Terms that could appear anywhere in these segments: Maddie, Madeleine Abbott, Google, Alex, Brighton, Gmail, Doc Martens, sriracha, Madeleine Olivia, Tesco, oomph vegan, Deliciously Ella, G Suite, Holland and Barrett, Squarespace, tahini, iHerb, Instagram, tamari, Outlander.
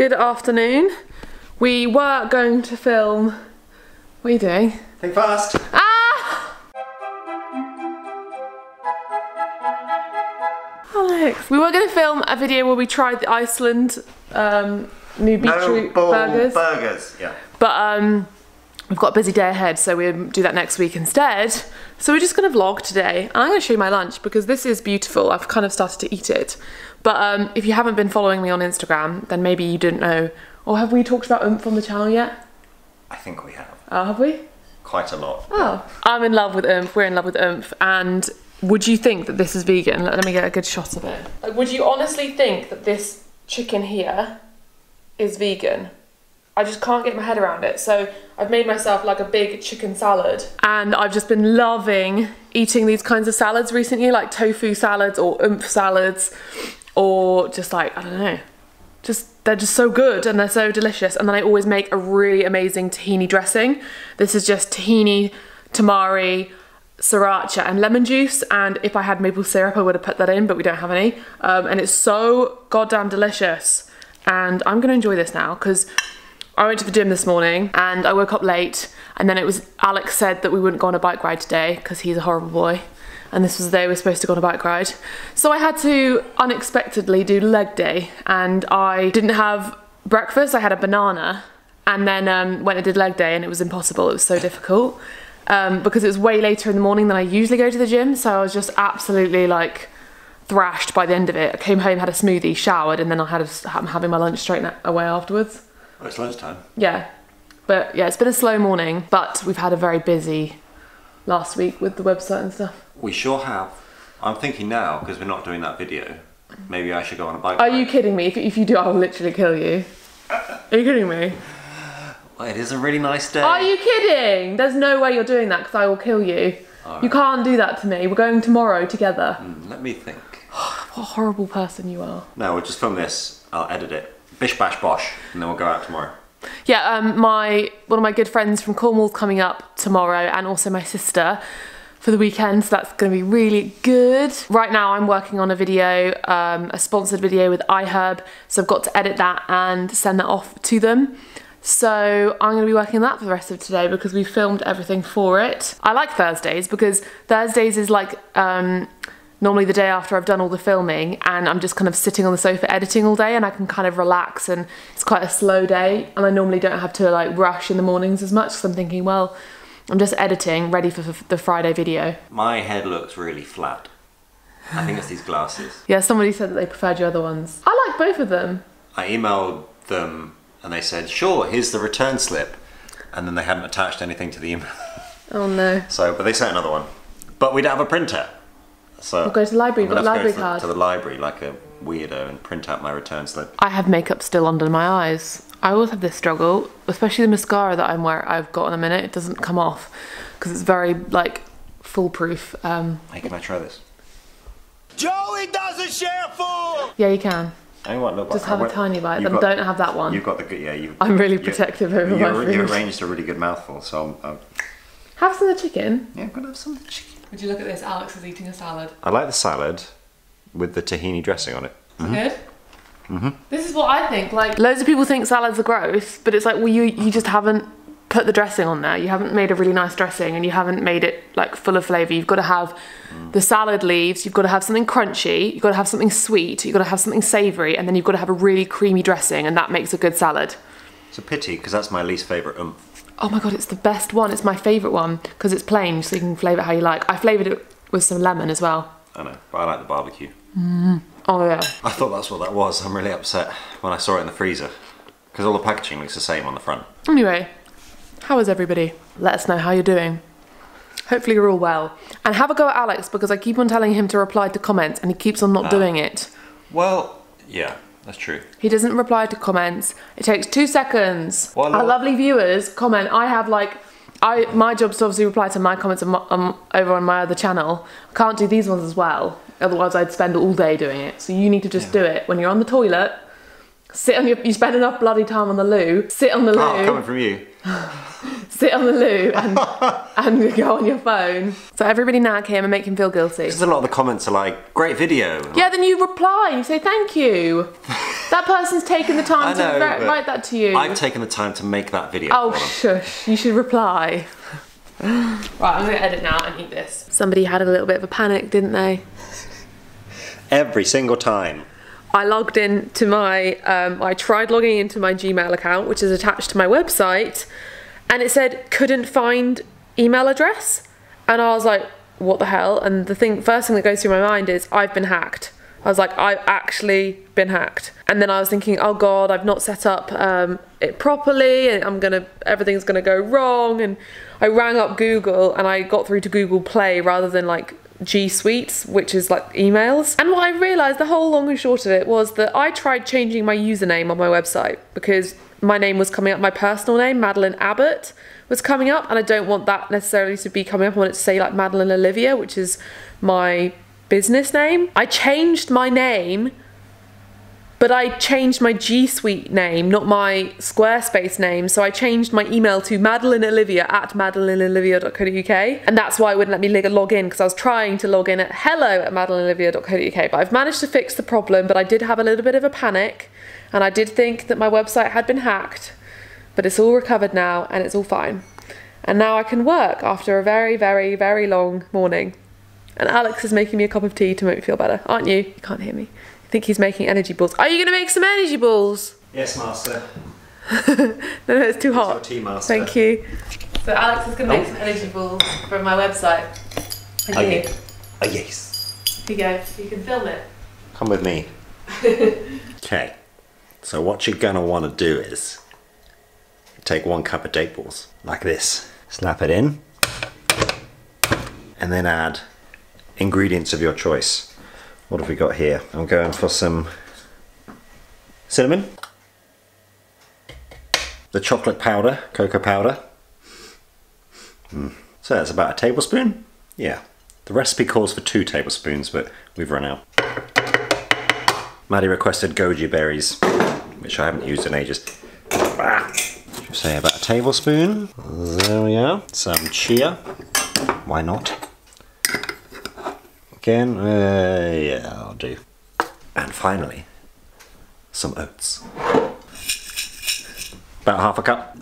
Good afternoon. We were going to film. What are you doing? Think fast. Ah! Alex, we were going to film a video where we tried the Iceland new beetroot burgers. Yeah. But we've got a busy day ahead, so we'll do that next week instead. So we're just going to vlog today. And I'm going to show you my lunch because this is beautiful. I've kind of started to eat it. But if you haven't been following me on Instagram, then maybe you didn't know. Or have we talked about Oomph on the channel yet? I think we have. Oh, have we? Quite a lot. Oh. I'm in love with Oomph, we're in love with Oomph, and would you think that this is vegan? Let me get a good shot of it. Like, would you honestly think that this chicken here is vegan? I just can't get my head around it. So I've made myself like a big chicken salad, and I've just been loving eating these kinds of salads recently, like tofu salads or Oomph salads, or just like, I don't know, they're just so good and they're so delicious. And then I always make a really amazing tahini dressing. This is just tahini, tamari, sriracha and lemon juice, and if I had maple syrup I would have put that in, but we don't have any, and it's so goddamn delicious. And I'm gonna enjoy this now because I went to the gym this morning and I woke up late, and then it was Alex said that we wouldn't go on a bike ride today because he's a horrible boy. And this was the day we were supposed to go on a bike ride. So I had to unexpectedly do leg day, and I didn't have breakfast, I had a banana, and then went and did leg day, and it was impossible, it was so difficult. Because it was way later in the morning than I usually go to the gym, so I was just absolutely like thrashed by the end of it. I came home, had a smoothie, showered, and then I'm having my lunch straight away afterwards. Oh, it's lunchtime. Yeah, but yeah, it's been a slow morning, but we've had a very busy last week with the website and stuff. We sure have. I'm thinking now, because we're not doing that video, maybe I should go on a bike ride. Are you kidding me? If you do, I will literally kill you. Are you kidding me? Well, it is a really nice day. Are you kidding? There's no way you're doing that, because I will kill you. Right. You can't do that to me. We're going tomorrow together. Let me think. What a horrible person you are. No, we'll just film this. I'll edit it. Bish, bash, bosh. And then we'll go out tomorrow. Yeah, one of my good friends from Cornwall's coming up tomorrow, and also my sister for the weekend, so that's gonna be really good. Right now I'm working on a video, a sponsored video with iHerb, so I've got to edit that and send that off to them. So I'm gonna be working on that for the rest of today because we filmed everything for it. I like Thursdays because Thursdays is like normally the day after I've done all the filming, and I'm just kind of sitting on the sofa editing all day, and I can kind of relax, and it's quite a slow day, and I normally don't have to like rush in the mornings as much, so I'm thinking, well, I'm just editing, ready for the Friday video. My head looks really flat. I think it's these glasses. Yeah, somebody said that they preferred your other ones. I like both of them. I emailed them and they said, sure, here's the return slip. And then they hadn't attached anything to the email. Oh no. So, but they sent another one. But we don't have a printer. So we'll go to the library, we've got a library card. To the library like a weirdo and print out my return slip. I have makeup still under my eyes. I always have this struggle, especially the mascara that I'm wearing. I've got in a minute, it doesn't come off because it's very like foolproof. Hey, can I try this? Joey doesn't share food. Yeah, you can. I want no bite. Just have a tiny bite. Then don't have that one. You've got the good. Yeah, you. I'm really protective over my food. You arranged a really good mouthful, so. Have some of the chicken. Yeah, I'm gonna have some of the chicken. Would you look at this? Alex is eating a salad. I like the salad with the tahini dressing on it. Mm-hmm. Good. Mm-hmm. This is what I think, like, loads of people think salads are gross, but it's like, well, you just haven't put the dressing on there. You haven't made a really nice dressing, and you haven't made it like full of flavour. You've got to have the salad leaves, you've got to have something crunchy, you've got to have something sweet, you've got to have something savoury, and then you've got to have a really creamy dressing, and that makes a good salad. It's a pity, because that's my least favourite Oomph. Oh my god, it's the best one, it's my favourite one, because it's plain, so you can flavour it how you like. I flavoured it with some lemon as well. I know, but I like the barbecue. Mm. Oh yeah. I thought that's what that was. I'm really upset when I saw it in the freezer because all the packaging looks the same on the front. Anyway, how is everybody? Let us know how you're doing. Hopefully you're all well. And have a go at Alex because I keep on telling him to reply to comments and he keeps on not doing it. Well, yeah, that's true. He doesn't reply to comments. It takes 2 seconds. Well, our lovely viewers comment. I have like, my job's to obviously reply to my comments over on my other channel. I can't do these ones as well. Otherwise I'd spend all day doing it. So you need to just do it when you're on the toilet, you spend enough bloody time on the loo, sit on the loo. Oh, coming from you. Sit on the loo and, and go on your phone. So everybody nag him and make him feel guilty. Because a lot of the comments are like, great video. Yeah, then you reply, you say thank you. That person's taken the time to write that to you. I've taken the time to make that video. Oh, shush. You should reply. Right, I'm going to edit now and eat this. Somebody had a little bit of a panic, didn't they? Every single time. I logged in to my, I tried logging into my Gmail account, which is attached to my website, and it said, couldn't find email address. And I was like, what the hell? And the thing, first thing that goes through my mind is, I've been hacked. I was like, I've actually been hacked. And then I was thinking, oh God, I've not set up it properly, and everything's gonna go wrong. And I rang up Google, and I got through to Google Play rather than like G Suite, which is like emails. And what I realized, the whole long and short of it, was that I tried changing my username on my website because my name was coming up, my personal name, Madeleine Abbott, was coming up, and I don't want that necessarily to be coming up. I want it to say like Madeleine Olivia, which is my business name. I changed my name, but I changed my G Suite name, not my Squarespace name. So I changed my email to madelineolivia@madelineolivia.co.uk, and that's why it wouldn't let me log in, because I was trying to log in at hello@madelineolivia.co.uk. But I've managed to fix the problem, but I did have a little bit of a panic, and I did think that my website had been hacked, but it's all recovered now and it's all fine. And now I can work after a very, very, very long morning. And Alex is making me a cup of tea to make me feel better, aren't you? You can't hear me. I think he's making energy balls. Are you going to make some energy balls? Yes, master. No, it's too hot. It's your tea, master. Thank you. So Alex is going to make some energy balls from my website. Yes. Here you go. You can film it. Come with me. Okay. So what you're going to want to do is take one cup of date balls, like this. Snap it in, and then add ingredients of your choice. What have we got here? I'm going for some cinnamon, the chocolate powder, cocoa powder. So that's about a tablespoon. Yeah, the recipe calls for 2 tablespoons, but we've run out. Maddie requested goji berries, which I haven't used in ages. Say about a tablespoon. There we go. Some chia. Why not? Again, yeah, I'll do. And finally, some oats. About 1/2 cup.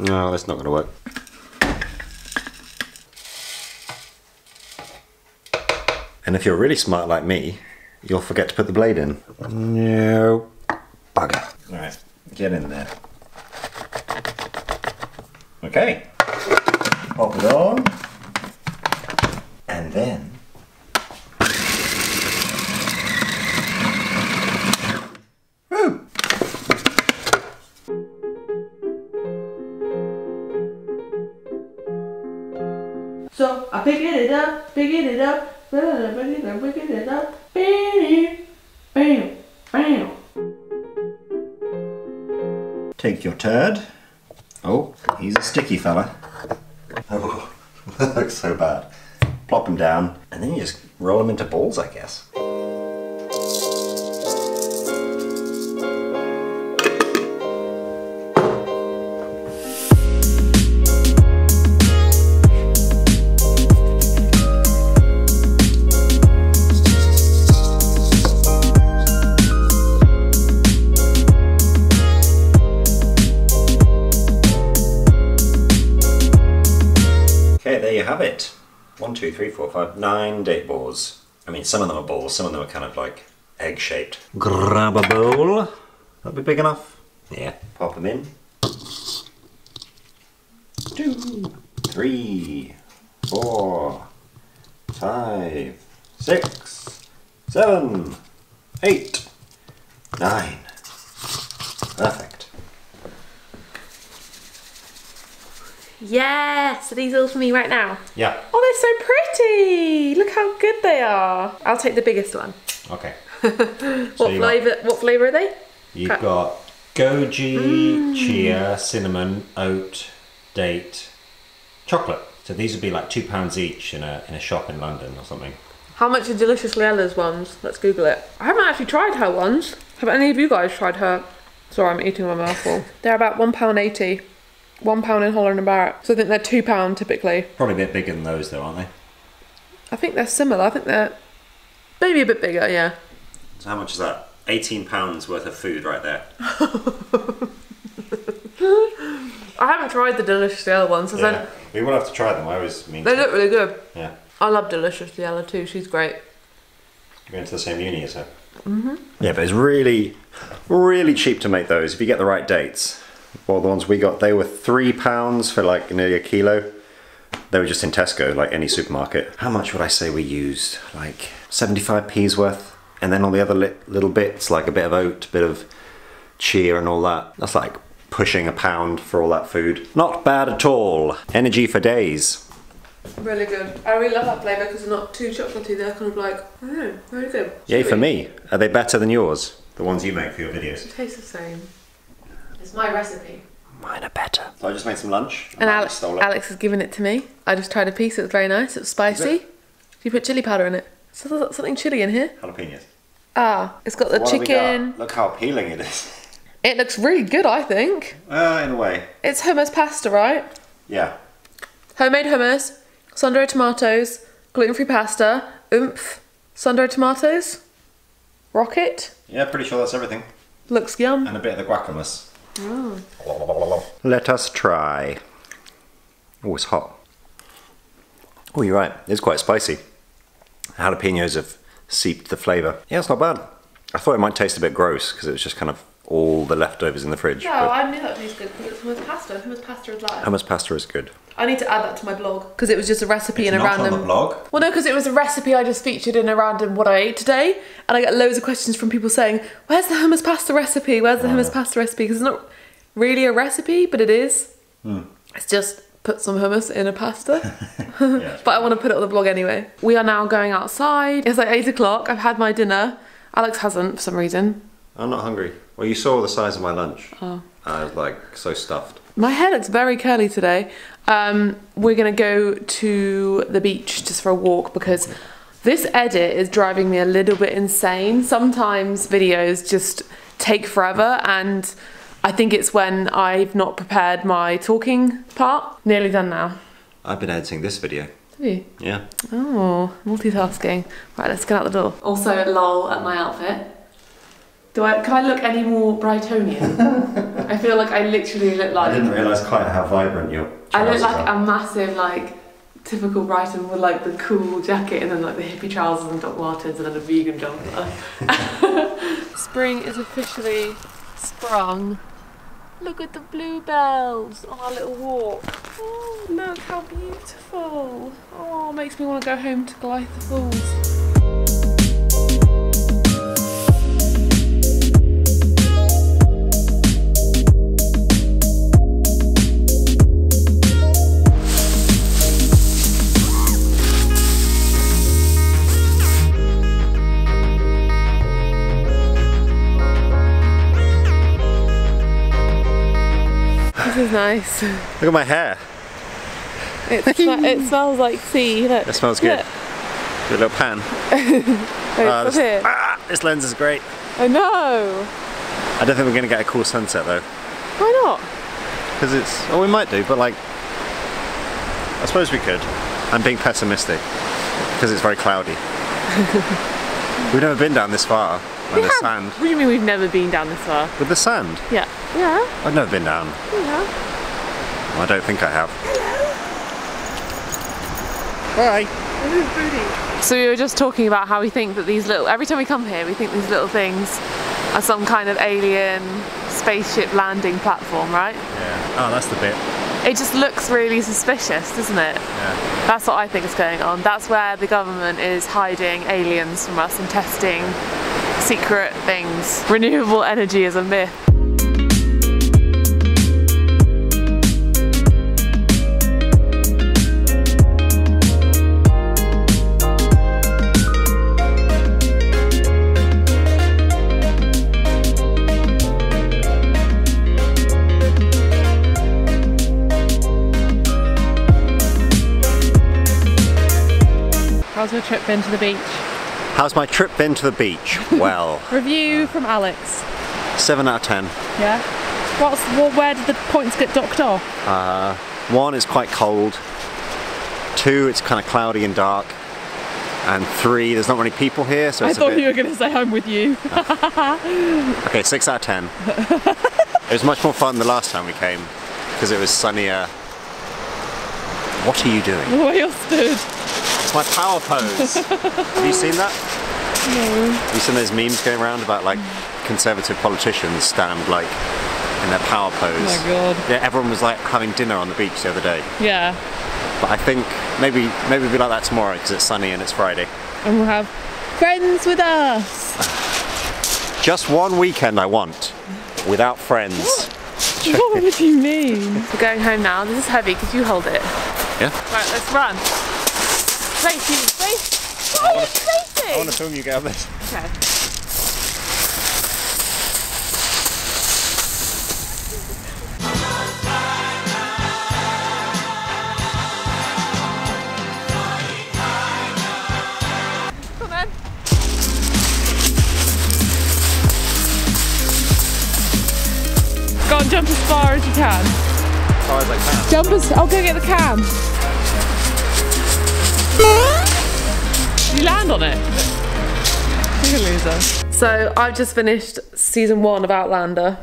No, that's not going to work. And if you're really smart like me, you'll forget to put the blade in. No. Bugger. All right, get in there. Okay. Pop it on. And then... Woo! So, I'm picking it up, picking it up. Take your turd. Oh, he's a sticky fella. Oh, that looks so bad. Plop him down, and then you just roll him into balls, I guess. Have it. 1, 2, 3, 4, 5, 9 date balls. I mean, some of them are balls, some of them are kind of like egg shaped. Grab a bowl. That'll be big enough. Yeah. Pop them in. 2, 3, 4, 5, 6, 7, 8, 9. Perfect. Yes, are these all for me right now? Yeah. Oh, they're so pretty. Look how good they are. I'll take the biggest one. Okay. What flavour are they? You've got goji, chia, cinnamon, oat, date, chocolate. So these would be like £2 each in a shop in London or something. How much are Deliciously Ella's ones? Let's Google it. I haven't actually tried her ones. Have any of you guys tried her? Sorry, I'm eating my mouthful. They're about £1.80. £1 in Holland and Barrett. So I think they're £2 typically. Probably a bit bigger than those though, aren't they? I think they're similar. I think they're maybe a bit bigger, yeah. So how much is that? £18 worth of food right there. I haven't tried the Deliciously Ella ones. Yeah. We will have to try them. I always mean They look really good. Yeah. I love Deliciously Ella too. She's great. You went to the same uni as her. Mm-hmm. Yeah, but it's really, really cheap to make those if you get the right dates. Well, the ones we got, they were £3 for like nearly a kilo. They were just in Tesco, like any supermarket. How much would I say we used? Like 75p's worth. And then all the other little bits, like a bit of oat, a bit of chia and all that. That's like pushing £1 for all that food. Not bad at all. Energy for days. Really good. I really love that flavour because they're not too chocolatey. They're kind of like, I don't know, very good. Yay for me. Are they better than yours? The ones you make for your videos. It tastes the same. It's my recipe. Mine are better. So I just made some lunch. And Alex has given it to me. I just tried a piece. It was very nice. It was spicy. You put chilli powder in it. So there's something chilli in here. Jalapenos. Ah, it's got the chicken. Look how appealing it is. It looks really good, I think. In a way. It's hummus pasta, right? Yeah. Homemade hummus, sun-dried tomatoes, gluten-free pasta, oomph, sun-dried tomatoes, rocket. Yeah, pretty sure that's everything. Looks yum. And a bit of the guacamus. Oh. Let us try. Oh, it's hot. Oh, you're right. It's quite spicy. Jalapenos have seeped the flavour. Yeah, it's not bad. I thought it might taste a bit gross because it was just kind of all the leftovers in the fridge. Yeah, I knew that tastes good because it's hummus pasta. Hummus pasta is live. Hummus pasta is good. I need to add that to my blog because it was just a recipe in a random... on the blog? Well, no, because it was a recipe I just featured in a random what I ate today, and I get loads of questions from people saying, where's the hummus pasta recipe? Where's the hummus pasta recipe? Because it's not really a recipe, but it is. Mm. It's just... put some hummus in a pasta. Yeah. But I want to put it on the blog anyway. We are now going outside. It's like 8 o'clock. I've had my dinner. Alex hasn't for some reason. I'm not hungry. Well, you saw the size of my lunch. Oh. I was like so stuffed. My hair looks very curly today. We're gonna go to the beach just for a walk because this edit is driving me a little bit insane. Sometimes videos just take forever, and I think it's when I've not prepared my talking part. Nearly done now. I've been editing this video. Have you? Yeah. Oh, multitasking. Right, let's get out the door. Also, lol at my outfit. Can I look any more Brightonian? I feel like I literally look like... I didn't realise quite how vibrant your trousers are. I look like a massive, like, typical Brighton with like the cool jacket and then like the hippie trousers and Doc Martens and then a vegan jumper. Spring is officially sprung. Look at the bluebells on our little walk. Oh, look how beautiful. Oh, makes me want to go home to Glythe Falls. This is nice. Look at my hair. It smells like sea. Look. It smells good. Look. Good little pan. This lens is great. I know. I don't think we're going to get a cool sunset though. Why not? Because it's... well, we might do, but like... I suppose we could. I'm being pessimistic. Because it's very cloudy. We've never been down this far. With the sand. What do you mean we've never been down this far? With the sand? Yeah. Yeah. I've never been down. Yeah. Well, I don't think I have. Hello. Bye. So we were just talking about how we think that these little... every time we come here, we think these little things are some kind of alien spaceship landing platform, right? Yeah. Oh, that's the bit. It just looks really suspicious, doesn't it? Yeah. That's what I think is going on. That's where the government is hiding aliens from us and testing secret things. Renewable energy is a myth. How's your trip been to the beach? How's my trip been to the beach? Well... review from Alex. 7 out of 10. Yeah? Where did the points get docked off? 1, it's quite cold. 2, it's kind of cloudy and dark. and three, there's not many people here, so it's I thought you were going to say I'm with you. Okay, 6 out of 10. It was much more fun the last time we came because it was sunnier. What are you doing? The way you're stood. It's my power pose. Have you seen that? No. Have you seen those memes going around about like conservative politicians stand like in their power pose? Oh my god. Yeah, everyone was like having dinner on the beach the other day. Yeah. But I think maybe we'll be like that tomorrow because it's sunny and it's Friday. And we'll have friends with us. Just one weekend I want without friends. What would you mean? We're going home now. This is heavy. Could you hold it? Yeah. Right, let's run. Wait, wait. Why are you racing? I want to film you get on this. Okay. Jump as far as you can. As far as I can. Jump as... Oh, go get the cam. You land on it. You're a loser. So I've just finished season 1 of Outlander.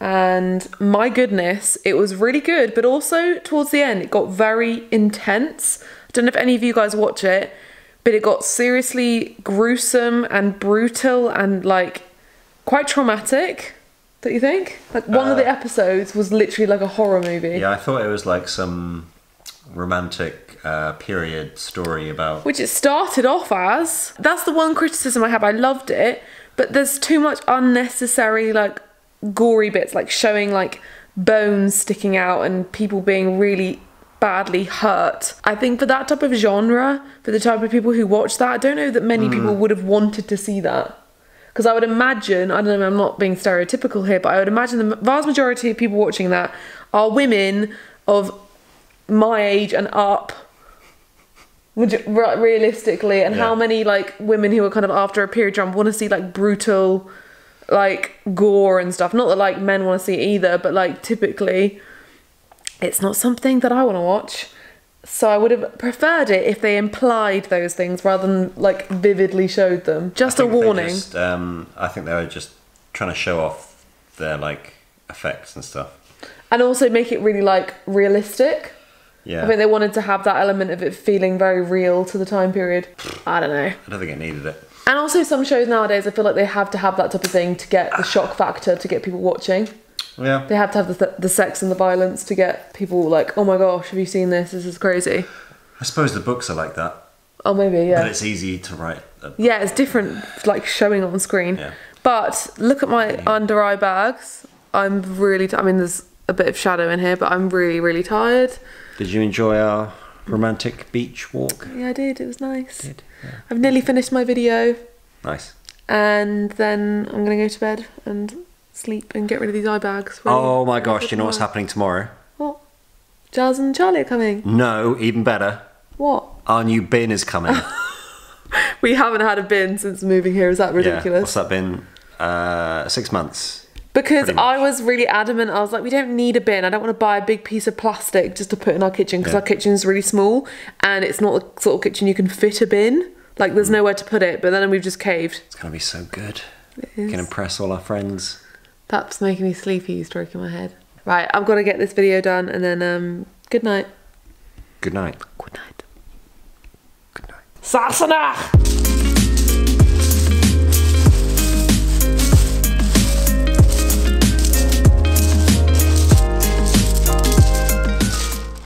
And my goodness, it was really good. But also towards the end, it got very intense. I don't know if any of you guys watch it, but it got seriously gruesome and brutal and like quite traumatic. Don't you think? Like one of the episodes was literally like a horror movie. Yeah, I thought it was like some romantic period story about... Which it started off as. That's the one criticism I have. I loved it, but there's too much unnecessary like gory bits, like showing like bones sticking out and people being really badly hurt. I think for that type of genre, for the type of people who watch that, I don't know that many people would have wanted to see that. Because I would imagine, I don't know, I'm not being stereotypical here, but I would imagine the vast majority of people watching that are women of my age and up, realistically. And how many like women who are kind of after a period drama want to see like brutal, like gore and stuff. Not that like men want to see it either, but like typically it's not something that I want to watch. So I would have preferred it if they implied those things rather than like vividly showed them. Just a warning. Just, I think they were just trying to show off their like effects and stuff. And also make it really like realistic. Yeah. I think they wanted to have that element of it feeling very real to the time period. I don't know. I don't think it needed it. And also some shows nowadays, I feel like they have to have that type of thing to get the shock factor, to get people watching. Yeah. They have to have the sex and the violence to get people like, oh my gosh, have you seen this? This is crazy. I suppose the books are like that. Oh, maybe, yeah. But it's easy to write. Yeah, it's different, like showing on screen. Yeah. But look at my under eye bags. I'm really, I mean, there's a bit of shadow in here, but I'm really, really tired. Did you enjoy our romantic beach walk? Yeah, I did. It was nice. Did. Yeah. I've nearly finished my video. Nice. And then I'm going to go to bed and... sleep and get rid of these eye bags. Oh my gosh, you know what's happening tomorrow? What? Giles and Charlie are coming. No, even better. What? Our new bin is coming. We haven't had a bin since moving here, is that ridiculous? Yeah. What's that bin? 6 months. Because I was really adamant, I was like, we don't need a bin. I don't want to buy a big piece of plastic just to put in our kitchen because our kitchen's really small and it's not the sort of kitchen you can fit a bin. Like there's nowhere to put it, but then we've just caved. It's going to be so good. It is. We can impress all our friends. That's making me sleepy, you stroking my head. Right, I've got to get this video done and then good night. Good night. Good night. Good night. Sasana!